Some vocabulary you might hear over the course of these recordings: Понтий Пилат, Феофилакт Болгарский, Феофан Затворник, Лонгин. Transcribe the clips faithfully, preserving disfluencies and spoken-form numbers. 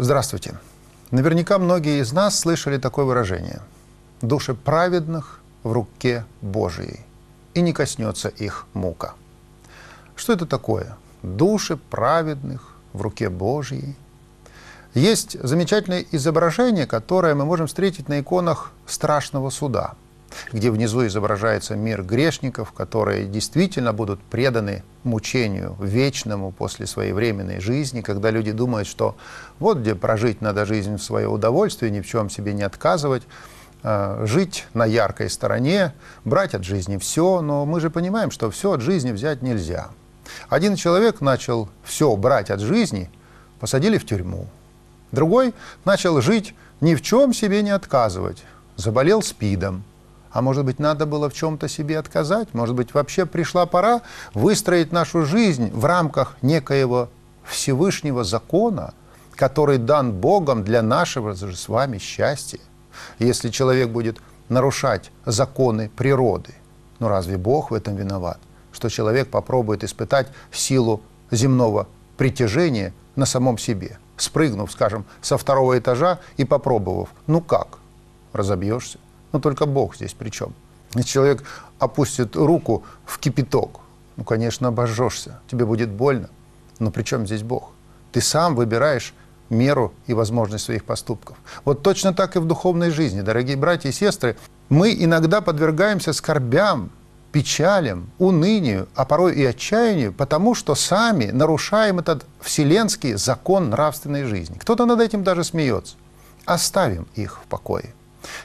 Здравствуйте. Наверняка многие из нас слышали такое выражение: «Души праведных в руке Божией, и не коснется их мука». Что это такое? Души праведных в руке Божьей. Есть замечательное изображение, которое мы можем встретить на иконах страшного суда, где внизу изображается мир грешников, которые действительно будут преданы мучению вечному после своевременной жизни, когда люди думают, что вот где прожить надо жизнь в свое удовольствие, ни в чем себе не отказывать, жить на яркой стороне, брать от жизни все, но мы же понимаем, что все от жизни взять нельзя. Один человек начал все брать от жизни, посадили в тюрьму. Другой начал жить ни в чем себе не отказывать, заболел СПИДом. А может быть, надо было в чем-то себе отказать? Может быть, вообще пришла пора выстроить нашу жизнь в рамках некоего Всевышнего закона, который дан Богом для нашего же с вами счастья? Если человек будет нарушать законы природы, ну разве Бог в этом виноват, что человек попробует испытать силу земного притяжения на самом себе, спрыгнув, скажем, со второго этажа и попробовав? Ну как? Разобьешься. Но только Бог здесь при чем? Если человек опустит руку в кипяток, ну, конечно, обожжешься, тебе будет больно. Но при чем здесь Бог? Ты сам выбираешь меру и возможность своих поступков. Вот точно так и в духовной жизни, дорогие братья и сестры. Мы иногда подвергаемся скорбям, печалям, унынию, а порой и отчаянию, потому что сами нарушаем этот вселенский закон нравственной жизни. Кто-то над этим даже смеется. Оставим их в покое.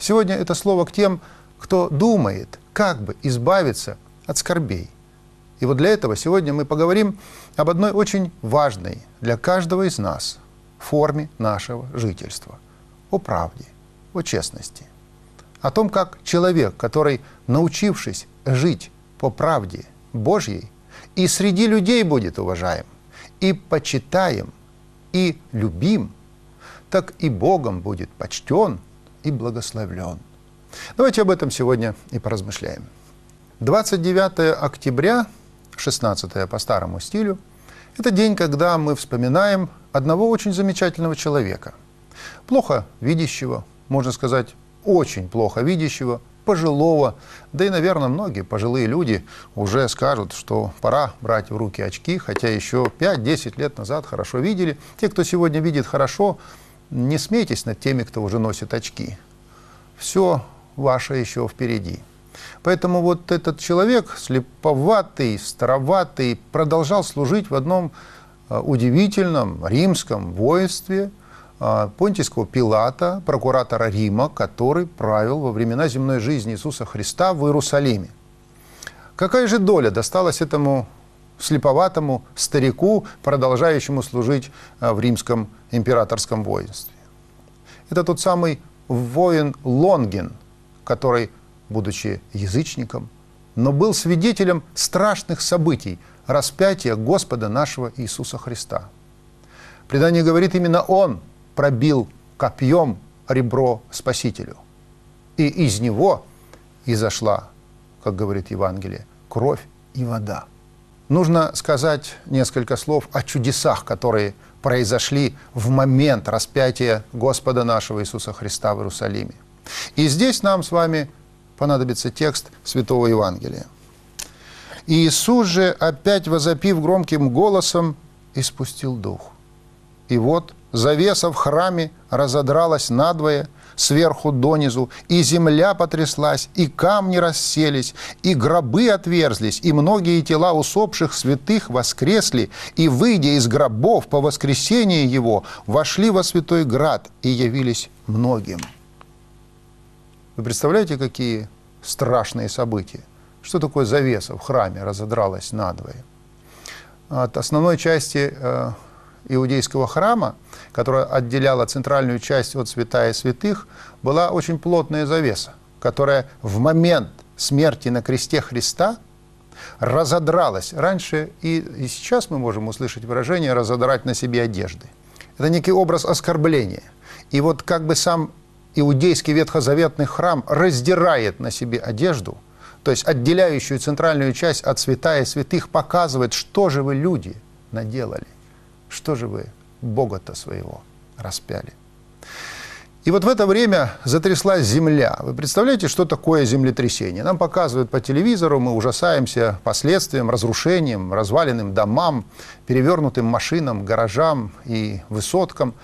Сегодня это слово к тем, кто думает, как бы избавиться от скорбей. И вот для этого сегодня мы поговорим об одной очень важной для каждого из нас форме нашего жительства. О правде, о честности. О том, как человек, который, научившись жить по правде Божьей, и среди людей будет уважаем, и почитаем, и любим, так и Богом будет почтен и благословлен. Давайте об этом сегодня и поразмышляем. двадцать девятое октября, шестнадцатое по старому стилю, это день, когда мы вспоминаем одного очень замечательного человека, плохо видящего, можно сказать, очень плохо видящего, пожилого, да и, наверное, многие пожилые люди уже скажут, что пора брать в руки очки, хотя еще пять-десять лет назад хорошо видели. Те, кто сегодня видит хорошо, не смейтесь над теми, кто уже носит очки. Все ваше еще впереди. Поэтому вот этот человек, слеповатый, староватый, продолжал служить в одном удивительном римском воинстве Понтийского Пилата, прокуратора Рима, который правил во времена земной жизни Иисуса Христа в Иерусалиме. Какая же доля досталась этому слеповатому старику, продолжающему служить в римском императорском воинстве? Это тот самый воин Лонгин, который, будучи язычником, но был свидетелем страшных событий распятия Господа нашего Иисуса Христа. Предание говорит, именно он пробил копьем ребро Спасителю. И из него изошла, как говорит Евангелие, кровь и вода. Нужно сказать несколько слов о чудесах, которые произошли в момент распятия Господа нашего Иисуса Христа в Иерусалиме. И здесь нам с вами понадобится текст Святого Евангелия. «Иисус же, опять возопив громким голосом, испустил дух. И вот завеса в храме разодралась надвое, сверху донизу, и земля потряслась, и камни расселись, и гробы отверзлись, и многие тела усопших святых воскресли, и, выйдя из гробов по воскресении его, вошли во святой град и явились многим». Вы представляете, какие страшные события? Что такое завеса в храме разодралась надвое? От основной части иудейского храма, которая отделяла центральную часть от святая святых, была очень плотная завеса, которая в момент смерти на кресте Христа разодралась. Раньше и, и сейчас мы можем услышать выражение «разодрать на себе одежды». Это некий образ оскорбления. И вот как бы сам иудейский ветхозаветный храм раздирает на себе одежду, то есть отделяющую центральную часть от святая святых, показывает, что же вы, люди, наделали. Что же вы Бога-то своего распяли. И вот в это время затряслась земля. Вы представляете, что такое землетрясение? Нам показывают по телевизору, мы ужасаемся последствиям, разрушениям, разваленным домам, перевернутым машинам, гаражам и высоткам.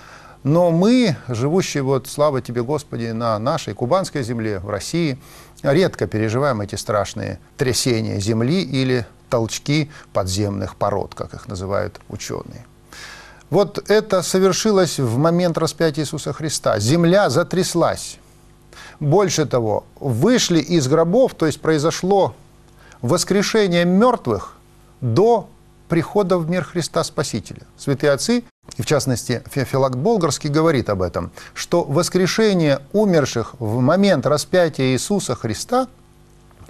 Но мы, живущие, вот, слава тебе, Господи, на нашей кубанской земле, в России, редко переживаем эти страшные трясения земли или толчки подземных пород, как их называют ученые. Вот это совершилось в момент распятия Иисуса Христа. Земля затряслась. Больше того, вышли из гробов, то есть произошло воскрешение мертвых до прихода в мир Христа Спасителя. Святые отцы, и в частности Феофилакт Болгарский, говорит об этом, что воскрешение умерших в момент распятия Иисуса Христа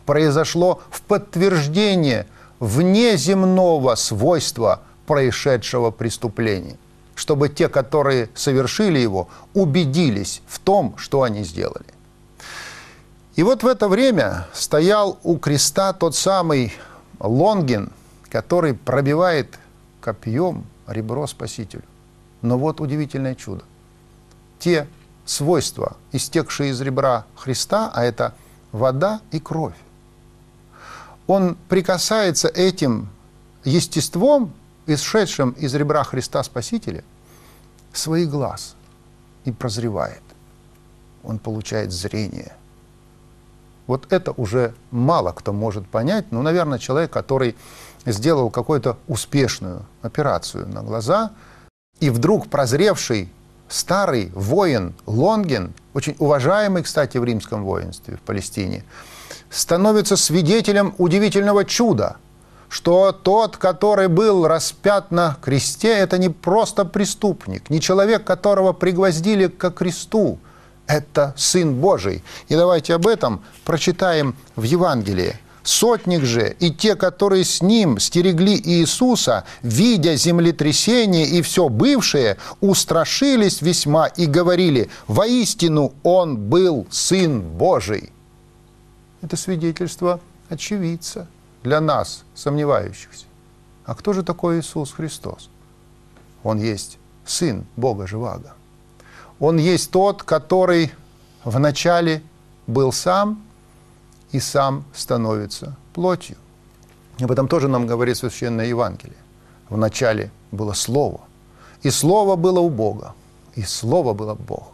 произошло в подтверждение внеземного свойства происшедшего преступления, чтобы те, которые совершили его, убедились в том, что они сделали. И вот в это время стоял у креста тот самый Лонгин, который пробивает копьем ребро Спасителю. Но вот удивительное чудо. Те свойства, истекшие из ребра Христа, а это вода и кровь, он прикасается этим естеством, исшедшим из ребра Христа Спасителя, свои глаз и прозревает. Он получает зрение. Вот это уже мало кто может понять, но, наверное, человек, который сделал какую-то успешную операцию на глаза, и вдруг прозревший старый воин Лонгин, очень уважаемый, кстати, в римском воинстве в Палестине, становится свидетелем удивительного чуда, что тот, который был распят на кресте, это не просто преступник, не человек, которого пригвоздили ко кресту, это Сын Божий. И давайте об этом прочитаем в Евангелии. Сотник же и те, которые с ним стерегли Иисуса, видя землетрясение и все бывшее, устрашились весьма и говорили: «Воистину он был Сын Божий». Это свидетельство очевидца для нас, сомневающихся. А кто же такой Иисус Христос? Он есть Сын Бога Живаго. Он есть тот, который вначале был сам, и сам становится плотью. Об этом тоже нам говорит Священное Евангелие. Вначале было Слово, и Слово было у Бога, и Слово было Бог.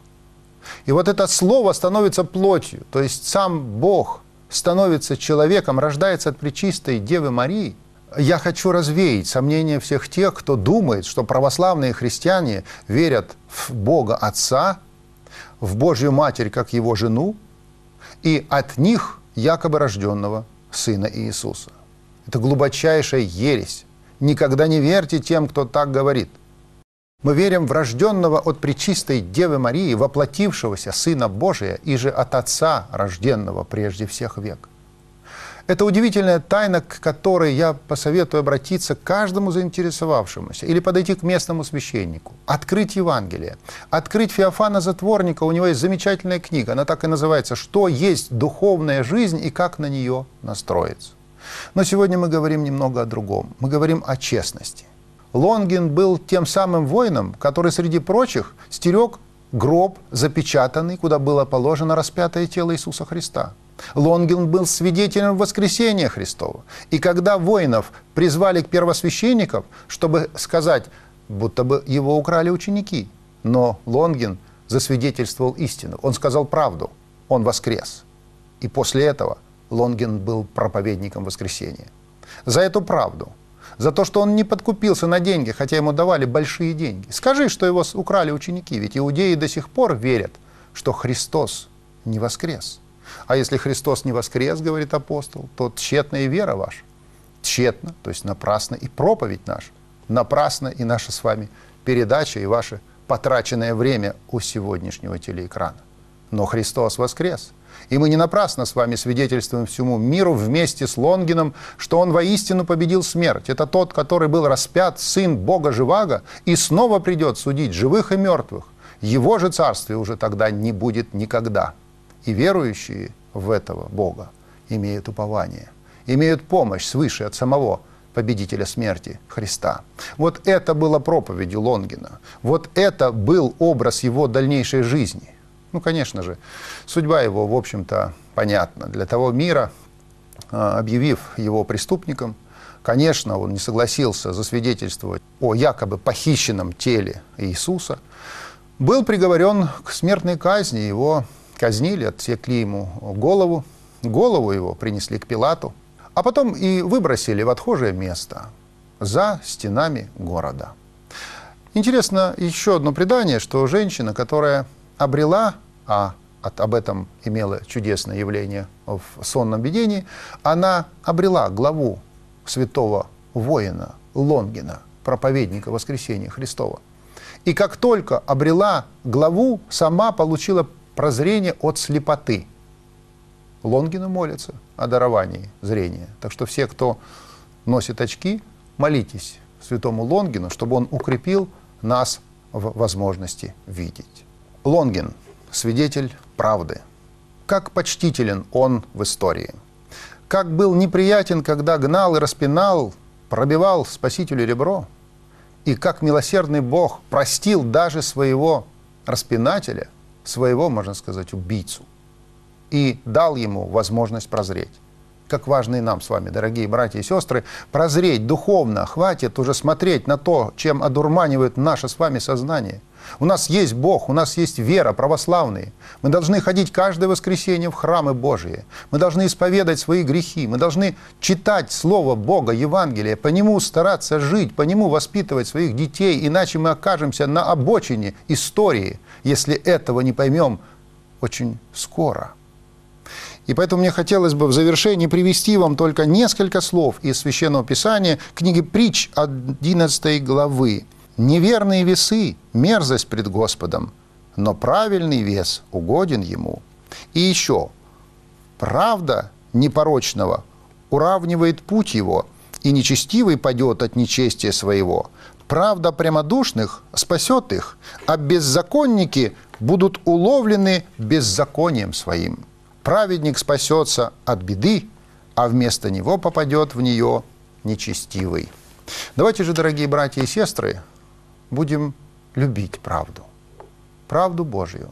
И вот это Слово становится плотью, то есть сам Бог становится человеком, рождается от Пречистой Девы Марии. Я хочу развеять сомнения всех тех, кто думает, что православные христиане верят в Бога Отца, в Божью Матерь как Его жену, и от них якобы рожденного Сына Иисуса. Это глубочайшая ересь. Никогда не верьте тем, кто так говорит. Мы верим в рожденного от Пречистой Девы Марии, воплотившегося Сына Божия, и же от Отца, рожденного прежде всех век. Это удивительная тайна, к которой я посоветую обратиться каждому заинтересовавшемуся или подойти к местному священнику, открыть Евангелие, открыть Феофана Затворника. У него есть замечательная книга, она так и называется «Что есть духовная жизнь и как на нее настроиться». Но сегодня мы говорим немного о другом, мы говорим о честности. Лонгин был тем самым воином, который, среди прочих, стерег гроб запечатанный, куда было положено распятое тело Иисуса Христа. Лонгин был свидетелем воскресения Христова. И когда воинов призвали к первосвященникам, чтобы сказать, будто бы его украли ученики, но Лонгин засвидетельствовал истину. Он сказал правду. Он воскрес. И после этого Лонгин был проповедником воскресения. За эту правду, за то, что он не подкупился на деньги, хотя ему давали большие деньги. Скажи, что его украли ученики, ведь иудеи до сих пор верят, что Христос не воскрес. А если Христос не воскрес, говорит апостол, то тщетна и вера ваша. Тщетна, то есть напрасно, и проповедь наша. Напрасно и наша с вами передача, и ваше потраченное время у сегодняшнего телеэкрана. Но Христос воскрес. И мы не напрасно с вами свидетельствуем всему миру вместе с Лонгином, что он воистину победил смерть. Это тот, который был распят, Сын Бога Живаго, и снова придет судить живых и мертвых. Его же царствие уже тогда не будет никогда. И верующие в этого Бога имеют упование, имеют помощь свыше от самого победителя смерти, Христа. Вот это была проповедь Лонгина. Вот это был образ его дальнейшей жизни. Ну, конечно же, судьба его, в общем-то, понятна. Для того мира, объявив его преступником, конечно, он не согласился засвидетельствовать о якобы похищенном теле Иисуса. Был приговорен к смертной казни, его казнили, отсекли ему голову, голову его принесли к Пилату, а потом и выбросили в отхожее место за стенами города. Интересно еще одно предание, что женщина, которая обрела, а об этом имела чудесное явление в сонном видении, она обрела главу святого воина Лонгина, проповедника воскресения Христова. И как только обрела главу, сама получила прозрение от слепоты. Лонгина молятся о даровании зрения. Так что все, кто носит очки, молитесь святому Лонгину, чтобы он укрепил нас в возможности видеть. Лонгин – свидетель правды. Как почтителен он в истории. Как был неприятен, когда гнал и распинал, пробивал Спасителю ребро. И как милосердный Бог простил даже своего распинателя, своего, можно сказать, убийцу, и дал ему возможность прозреть. Как важно и нам с вами, дорогие братья и сестры, прозреть духовно. Хватит уже смотреть на то, чем одурманивает наше с вами сознание. У нас есть Бог, у нас есть вера, православные. Мы должны ходить каждое воскресенье в храмы Божьи. Мы должны исповедать свои грехи. Мы должны читать Слово Бога, Евангелие, по нему стараться жить, по нему воспитывать своих детей. Иначе мы окажемся на обочине истории, если этого не поймем очень скоро. И поэтому мне хотелось бы в завершении привести вам только несколько слов из Священного Писания, книги Притч одиннадцатой главы. «Неверные весы – мерзость пред Господом, но правильный вес угоден Ему». И еще: «Правда непорочного уравнивает путь его, и нечестивый падет от нечестия своего. Правда прямодушных спасет их, а беззаконники будут уловлены беззаконием своим». Праведник спасется от беды, а вместо него попадет в нее нечестивый. Давайте же, дорогие братья и сестры, будем любить правду. Правду Божью.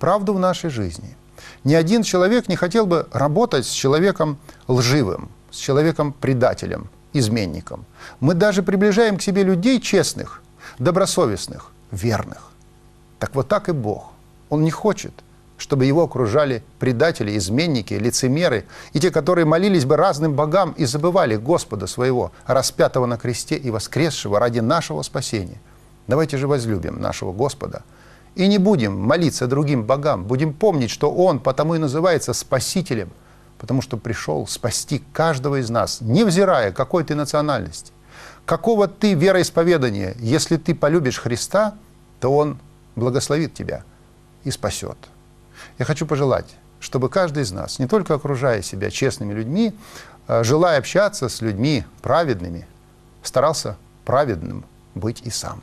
Правду в нашей жизни. Ни один человек не хотел бы работать с человеком лживым, с человеком-предателем, изменником. Мы даже приближаем к себе людей честных, добросовестных, верных. Так вот так и Бог. Он не хочет, чтобы его окружали предатели, изменники, лицемеры и те, которые молились бы разным богам и забывали Господа своего, распятого на кресте и воскресшего ради нашего спасения. Давайте же возлюбим нашего Господа и не будем молиться другим богам, будем помнить, что Он потому и называется Спасителем, потому что пришел спасти каждого из нас, невзирая, какой ты национальности, какого ты вероисповедания. Если ты полюбишь Христа, то Он благословит тебя и спасет. Я хочу пожелать, чтобы каждый из нас, не только окружая себя честными людьми, желая общаться с людьми праведными, старался праведным быть и сам.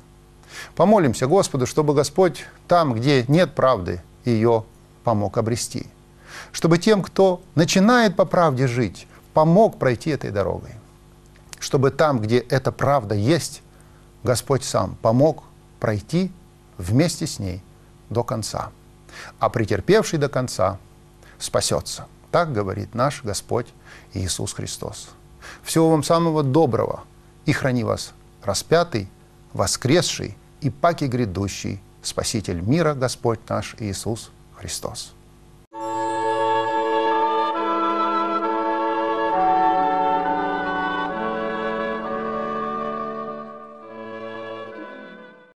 Помолимся Господу, чтобы Господь там, где нет правды, ее помог обрести. Чтобы тем, кто начинает по правде жить, помог пройти этой дорогой. Чтобы там, где эта правда есть, Господь сам помог пройти вместе с ней до конца. А претерпевший до конца спасется. Так говорит наш Господь Иисус Христос. Всего вам самого доброго, и храни вас распятый, воскресший и паки грядущий Спаситель мира Господь наш Иисус Христос.